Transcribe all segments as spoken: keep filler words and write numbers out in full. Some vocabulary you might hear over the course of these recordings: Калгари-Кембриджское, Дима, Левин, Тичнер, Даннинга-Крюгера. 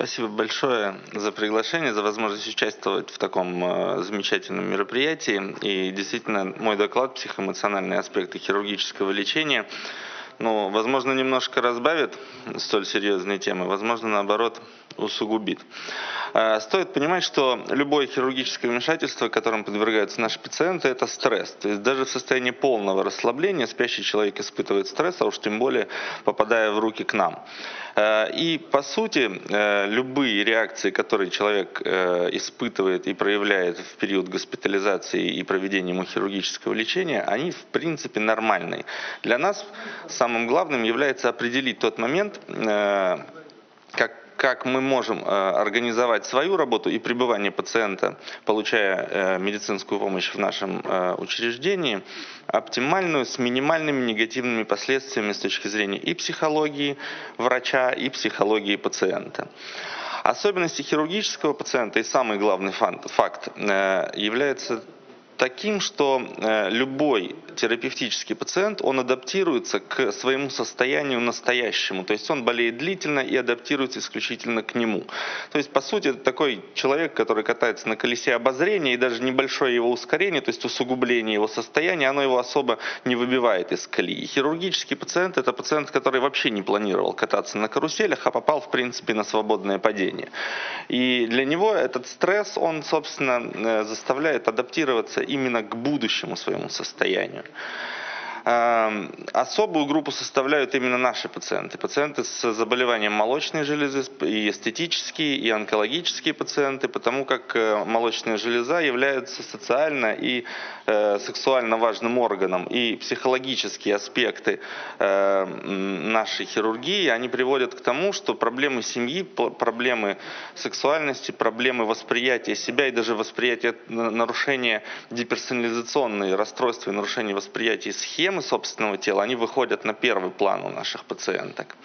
Спасибо большое за приглашение, за возможность участвовать в таком замечательном мероприятии. И действительно, мой доклад «Психоэмоциональные аспекты хирургического лечения», ну, возможно, немножко разбавит столь серьезные темы, возможно, наоборот, усугубит. Стоит понимать, что любое хирургическое вмешательство, которым подвергаются наши пациенты, это стресс. То есть даже в состоянии полного расслабления спящий человек испытывает стресс, а уж тем более попадая в руки к нам. И по сути, любые реакции, которые человек испытывает и проявляет в период госпитализации и проведения ему хирургического лечения, они в принципе нормальные. Для нас самым главным является определить тот момент, как как мы можем организовать свою работу и пребывание пациента, получая медицинскую помощь в нашем учреждении, оптимальную, с минимальными негативными последствиями с точки зрения и психологии врача, и психологии пациента. Особенности хирургического пациента и самый главный факт является таким, что любой терапевтический пациент, он адаптируется к своему состоянию настоящему. То есть он болеет длительно и адаптируется исключительно к нему. То есть, по сути, это такой человек, который катается на колесе обозрения, и даже небольшое его ускорение, то есть усугубление его состояния, оно его особо не выбивает из колеи. Хирургический пациент – это пациент, который вообще не планировал кататься на каруселях, а попал, в принципе, на свободное падение. И для него этот стресс, он, собственно, заставляет адаптироваться именно к будущему своему состоянию. Особую группу составляют именно наши пациенты. Пациенты с заболеванием молочной железы, и эстетические, и онкологические пациенты, потому как молочная железа является социально и э, сексуально важным органом. И психологические аспекты э, нашей хирургии, они приводят к тому, что проблемы семьи, проблемы сексуальности, проблемы восприятия себя и даже восприятия, нарушения деперсонализационные расстройства и нарушения восприятия схем собственного тела, они выходят на первый план у наших пациенток.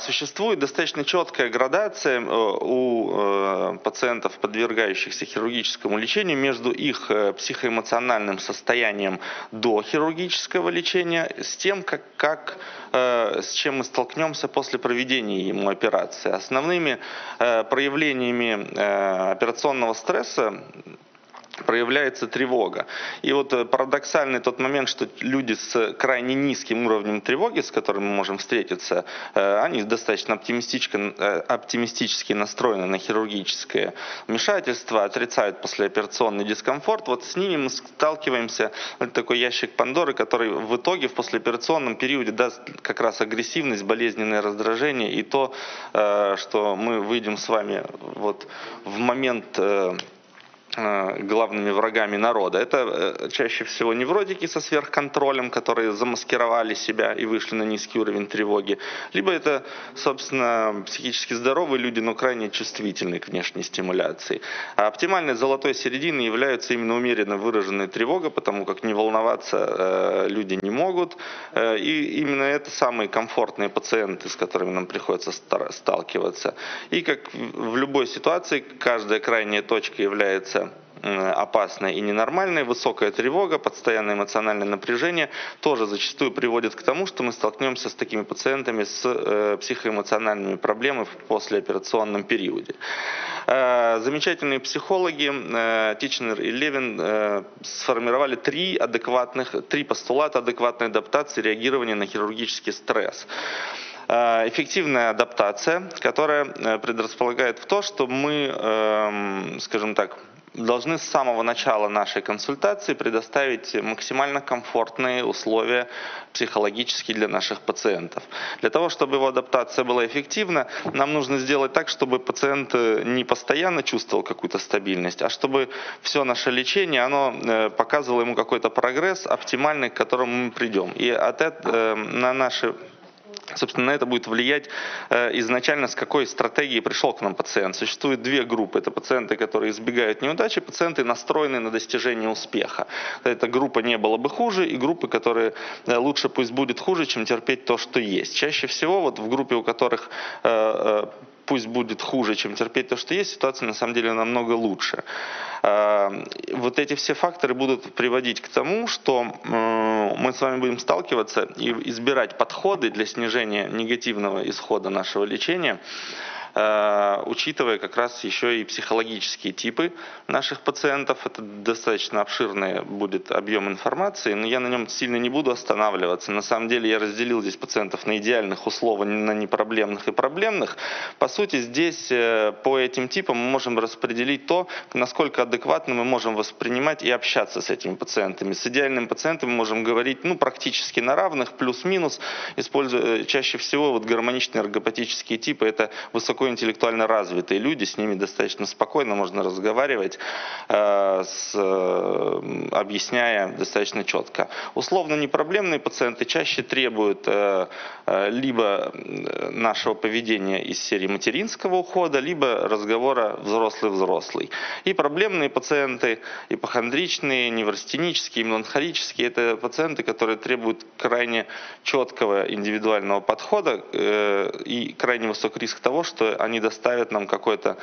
Существует достаточно четкая градация у пациентов, подвергающихся хирургическому лечению, между их психоэмоциональным состоянием до хирургического лечения, с тем, как, как, с чем мы столкнемся после проведения ему операции. Основными проявлениями операционного стресса проявляется тревога. И вот парадоксальный тот момент, что люди с крайне низким уровнем тревоги, с которым мы можем встретиться, они достаточно оптимистически настроены на хирургическое вмешательство, отрицают послеоперационный дискомфорт. Вот с ними мы сталкиваемся, это такой ящик Пандоры, который в итоге в послеоперационном периоде даст как раз агрессивность, болезненное раздражение и то, что мы выйдем с вами вот в момент главными врагами народа. Это чаще всего невротики со сверхконтролем, которые замаскировали себя и вышли на низкий уровень тревоги. Либо это, собственно, психически здоровые люди, но крайне чувствительные к внешней стимуляции. А оптимальной золотой серединой являются именно умеренно выраженная тревога, потому как не волноваться люди не могут. И именно это самые комфортные пациенты, с которыми нам приходится сталкиваться. И как в любой ситуации, каждая крайняя точка является опасная и ненормальная, высокая тревога, постоянное эмоциональное напряжение тоже зачастую приводит к тому, что мы столкнемся с такими пациентами с психоэмоциональными проблемами в послеоперационном периоде. Замечательные психологи Тичнер и Левин сформировали три адекватных, три постулата адекватной адаптации реагирования на хирургический стресс. Эффективная адаптация, которая предрасполагает в то, что мы, скажем так, должны с самого начала нашей консультации предоставить максимально комфортные условия психологически для наших пациентов. Для того, чтобы его адаптация была эффективна, нам нужно сделать так, чтобы пациент не постоянно чувствовал какую-то стабильность, а чтобы все наше лечение, оно показывало ему какой-то прогресс оптимальный, к которому мы придем. И от этого на наши Собственно, на это будет влиять изначально, с какой стратегией пришел к нам пациент. Существует две группы. Это пациенты, которые избегают неудачи, пациенты, настроенные на достижение успеха. Эта группа «не было бы хуже» и группы, которые «лучше пусть будет хуже, чем терпеть то, что есть». Чаще всего вот в группе, у которых пусть будет хуже, чем терпеть то, что есть, ситуация на самом деле намного лучше. Вот эти все факторы будут приводить к тому, что мы с вами будем сталкиваться и избирать подходы для снижения негативного исхода нашего лечения, учитывая как раз еще и психологические типы наших пациентов. Это достаточно обширный будет объем информации, но я на нем сильно не буду останавливаться. На самом деле я разделил здесь пациентов на идеальных, условно, на непроблемных и проблемных. По сути, здесь по этим типам мы можем распределить то, насколько адекватно мы можем воспринимать и общаться с этими пациентами. С идеальным пациентом мы можем говорить ну, практически на равных, плюс-минус, используя чаще всего вот гармоничные эргопатические типы. Это высокоинтеллектуально развитые люди, с ними достаточно спокойно можно разговаривать, э, с, э, объясняя достаточно четко. Условно непроблемные пациенты чаще требуют э, э, либо нашего поведения из серии материнского ухода, либо разговора взрослый-взрослый. И проблемные пациенты, ипохондричные, неврастенические, меланхолические, это пациенты, которые требуют крайне четкого индивидуального подхода э, и крайне высок риск того, что они доставят нам какой-то,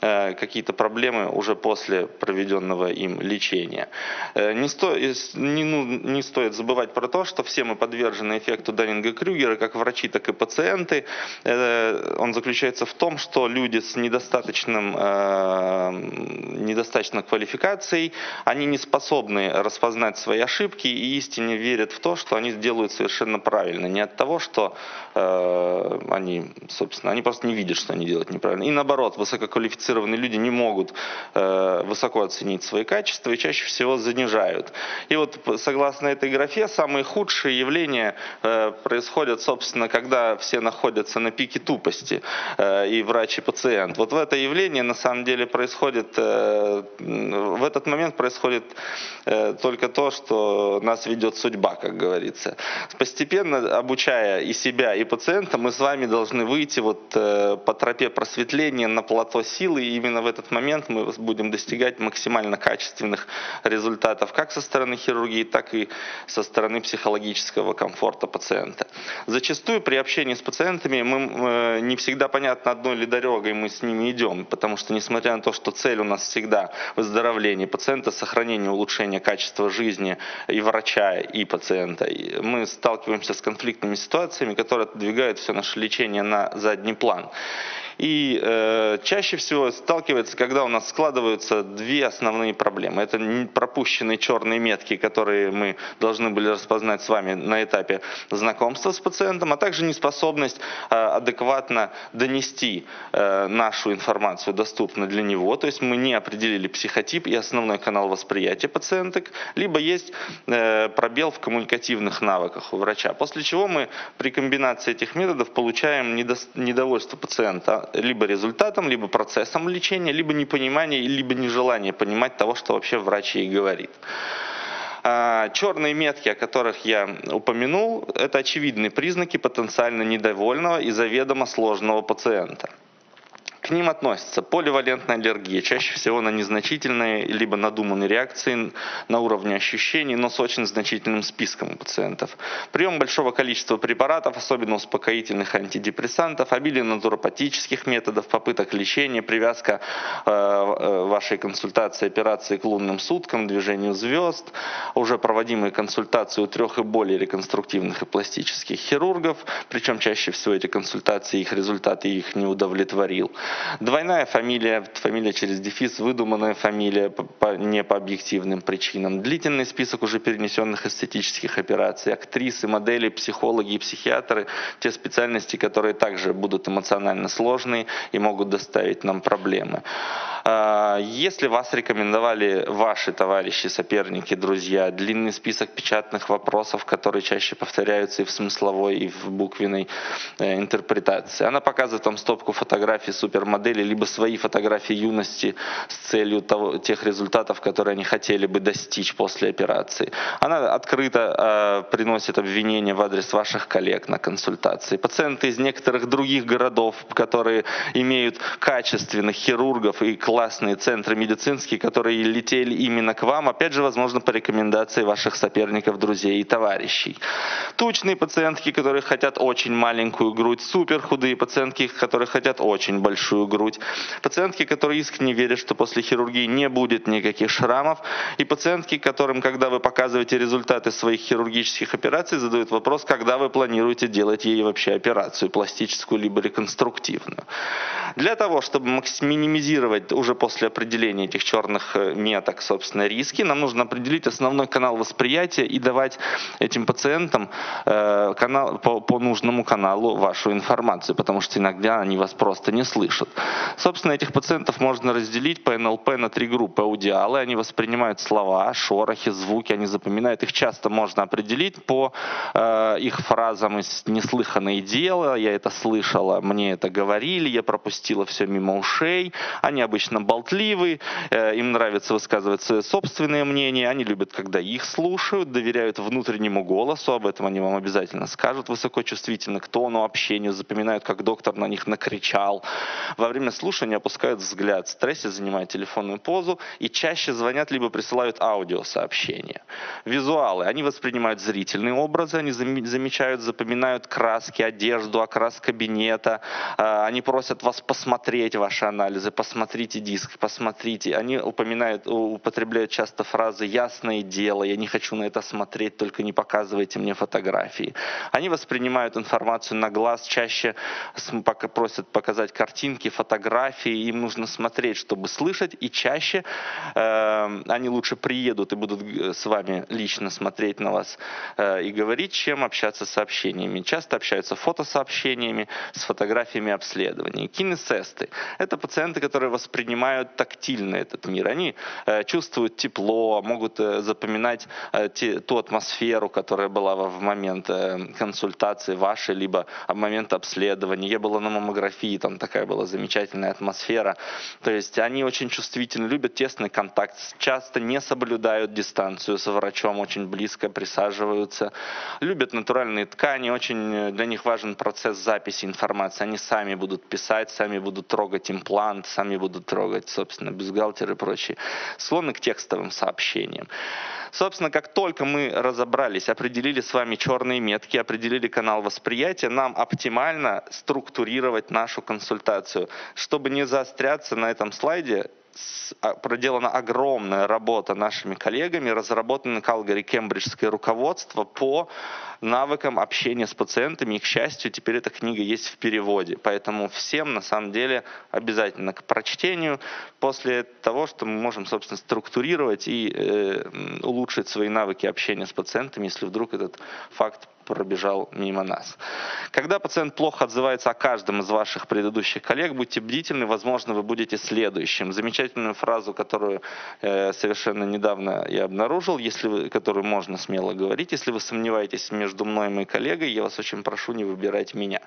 э, какие-то проблемы уже после проведенного им лечения. Э, не, сто, не, ну, не стоит забывать про то, что все мы подвержены эффекту Даннинга-Крюгера, как врачи, так и пациенты. Э, он заключается в том, что люди с недостаточным, э, недостаточной квалификацией, они не способны распознать свои ошибки и истинно верят в то, что они делают совершенно правильно. Не от того, что э, они, собственно, они просто не видят, что они делают неправильно. И наоборот, высококвалифицированные люди не могут э, высоко оценить свои качества и чаще всего занижают. И вот согласно этой графе, самые худшие явления э, происходят, собственно, когда все находятся на пике тупости, э, и врач, и пациент. Вот в это явление на самом деле происходит, э, в этот момент происходит э, только то, что нас ведет судьба, как говорится. Постепенно, обучая и себя, и пациента, мы с вами должны выйти вот э, по тропе просветления на плато силы, и именно в этот момент мы будем достигать максимально качественных результатов как со стороны хирургии, так и со стороны психологического комфорта пациента. Зачастую при общении с пациентами мы, э, не всегда понятно, одной ли дорогой мы с ними идем, потому что, несмотря на то, что цель у нас всегда выздоровление пациента, сохранение, улучшение качества жизни и врача, и пациента, мы сталкиваемся с конфликтными ситуациями, которые отодвигают все наше лечение на задний план. И э, чаще всего сталкивается, когда у нас складываются две основные проблемы. Это пропущенные черные метки, которые мы должны были распознать с вами на этапе знакомства с пациентом, а также неспособность э, адекватно донести э, нашу информацию, доступную для него. То есть мы не определили психотип и основной канал восприятия пациенток, либо есть э, пробел в коммуникативных навыках у врача. После чего мы при комбинации этих методов получаем недо... недовольство пациента либо результатом, либо процессом лечения, либо непонимание, либо нежелание понимать того, что вообще врач ей говорит. Черные метки, о которых я упомянул, это очевидные признаки потенциально недовольного и заведомо сложного пациента. К ним относятся поливалентная аллергия, чаще всего на незначительные либо надуманные реакции на уровне ощущений, но с очень значительным списком у пациентов. Прием большого количества препаратов, особенно успокоительных, антидепрессантов, обилие натуропатических методов, попыток лечения, привязка э, вашей консультации, операции к лунным суткам, движению звезд, уже проводимые консультации у трех и более реконструктивных и пластических хирургов, причем чаще всего эти консультации, их результаты их не удовлетворил. Двойная фамилия, фамилия через дефис, выдуманная фамилия по, по, не по объективным причинам. Длительный список уже перенесенных эстетических операций, актрисы, модели, психологи и психиатры, те специальности, которые также будут эмоционально сложные и могут доставить нам проблемы. Если вас рекомендовали ваши товарищи, соперники, друзья, длинный список печатных вопросов, которые чаще повторяются и в смысловой, и в буквенной интерпретации. Она показывает вам стопку фотографий супермоделей, либо свои фотографии юности с целью того, тех результатов, которые они хотели бы достичь после операции. Она открыто э, приносит обвинения в адрес ваших коллег на консультации. Пациенты из некоторых других городов, которые имеют качественных хирургов и классные центры медицинские, которые летели именно к вам, опять же, возможно, по рекомендации ваших соперников, друзей и товарищей. Тучные пациентки, которые хотят очень маленькую грудь, суперхудые пациентки, которые хотят очень большую грудь, пациентки, которые искренне верят, что после хирургии не будет никаких шрамов, и пациентки, которым, когда вы показываете результаты своих хирургических операций, задают вопрос, когда вы планируете делать ей вообще операцию, пластическую либо реконструктивную. Для того, чтобы минимизировать уже после определения этих черных меток, собственно, риски, нам нужно определить основной канал восприятия и давать этим пациентам э, канал, по, по нужному каналу вашу информацию, потому что иногда они вас просто не слышат. Собственно, этих пациентов можно разделить по эн эл пэ на три группы аудиалы. Они воспринимают слова, шорохи, звуки, они запоминают. Их часто можно определить по э, их фразам из «неслыханное дело», «я это слышала», «мне это говорили», «я пропустила все мимо ушей». Они обычно болтливы, э, им нравится высказывать свои собственные мнения, они любят, когда их слушают, доверяют внутреннему голосу, об этом они вам обязательно скажут, высокочувствительны к тону общению, запоминают, как доктор на них накричал. Во время слушания опускают взгляд в стрессе, занимают телефонную позу и чаще звонят, либо присылают аудиосообщения. Визуалы. Они воспринимают зрительные образы, они замечают, запоминают краски, одежду, окрас кабинета, они просят вас посмотреть ваши анализы, посмотрите диск, посмотрите. Они упоминают, употребляют часто фразы «ясное дело», «я не хочу на это смотреть, только не показывайте мне фотографии». Они воспринимают информацию на глаз, чаще просят показать картинки, фотографии, им нужно смотреть, чтобы слышать, и чаще э, они лучше приедут и будут с вами лично смотреть на вас э, и говорить, чем общаться с сообщениями. Часто общаются фотосообщениями, с фотографиями обследований. Кинесесты – это пациенты, которые воспринимают тактильно этот мир. Они э, чувствуют тепло, могут э, запоминать э, те, ту атмосферу, которая была в момент э, консультации вашей, либо в момент обследования. Я была на маммографии, там такая была замечательная атмосфера. То есть они очень чувствительны, любят тесный контакт, часто не соблюдают дистанцию с врачом, очень близко присаживаются, любят натуральные ткани, очень для них важен процесс записи информации. Они сами будут писать, сами будут трогать имплант, сами будут трогать, собственно, бюстгальтер и прочее. Склонны к текстовым сообщениям. Собственно, как только мы разобрались, определили с вами черные метки, определили канал восприятия, нам оптимально структурировать нашу консультацию. Чтобы не заостряться на этом слайде, проделана огромная работа нашими коллегами, разработано Калгари-Кембриджское руководство по навыкам общения с пациентами. И, к счастью, теперь эта книга есть в переводе. Поэтому всем, на самом деле, обязательно к прочтению после того, что мы можем, собственно, структурировать и э, улучшить свои навыки общения с пациентами, если вдруг этот факт пробежал мимо нас. Когда пациент плохо отзывается о каждом из ваших предыдущих коллег, будьте бдительны, возможно, вы будете следующим. Замечательную фразу, которую э, совершенно недавно я обнаружил, если вы, которую можно смело говорить, если вы сомневаетесь между мной и моей коллегой, я вас очень прошу не выбирать меня.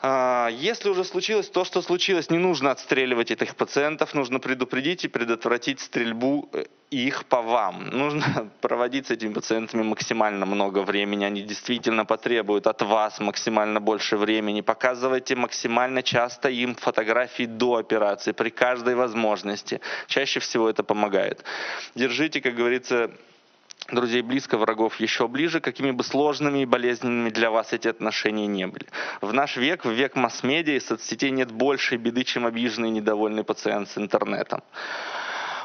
Если уже случилось то, что случилось, не нужно отстреливать этих пациентов, нужно предупредить и предотвратить стрельбу их по вам. Нужно проводить с этими пациентами максимально много времени, они действительно потребуют от вас максимально больше времени. Показывайте максимально часто им фотографии до операции, при каждой возможности. Чаще всего это помогает. Держите, как говорится, друзей близко, врагов еще ближе, какими бы сложными и болезненными для вас эти отношения не были. В наш век, в век масс-медиа и соцсетей нет большей беды, чем обиженный и недовольный пациент с интернетом.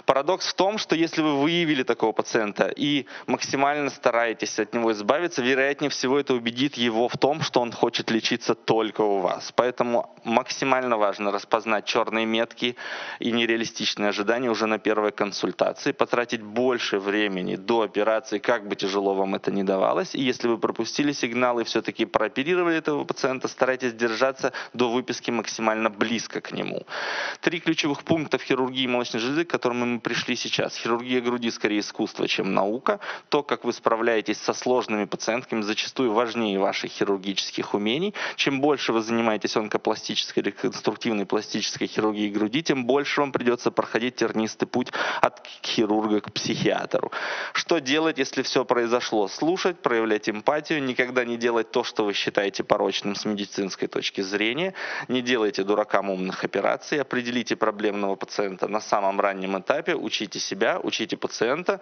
Парадокс в том, что если вы выявили такого пациента и максимально стараетесь от него избавиться, вероятнее всего это убедит его в том, что он хочет лечиться только у вас. Поэтому максимально важно распознать черные метки и нереалистичные ожидания уже на первой консультации, потратить больше времени до операции, как бы тяжело вам это ни давалось. И если вы пропустили сигналы и все-таки прооперировали этого пациента, старайтесь держаться до выписки максимально близко к нему. Три ключевых пункта в хирургии молочной железы, к которым мы Мы пришли сейчас. Хирургия груди скорее искусство, чем наука. То, как вы справляетесь со сложными пациентками, зачастую важнее ваших хирургических умений. Чем больше вы занимаетесь онкопластической, реконструктивной пластической хирургией груди, тем больше вам придется проходить тернистый путь от хирурга к психиатру. Что делать, если все произошло? Слушать, проявлять эмпатию, никогда не делать то, что вы считаете порочным с медицинской точки зрения. Не делайте дуракам умных операций, определите проблемного пациента на самом раннем этапе. Учите себя, учите пациента,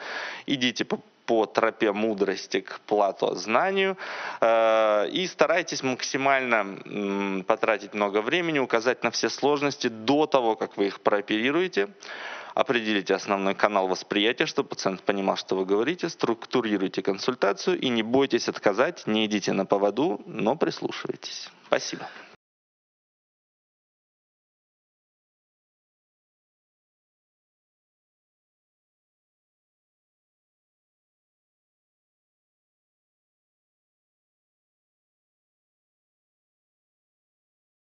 идите по, по тропе мудрости к плато знанию э, и старайтесь максимально м, потратить много времени, указать на все сложности до того, как вы их прооперируете. Определите основной канал восприятия, чтобы пациент понимал, что вы говорите, структурируйте консультацию и не бойтесь отказать, не идите на поводу, но прислушивайтесь. Спасибо.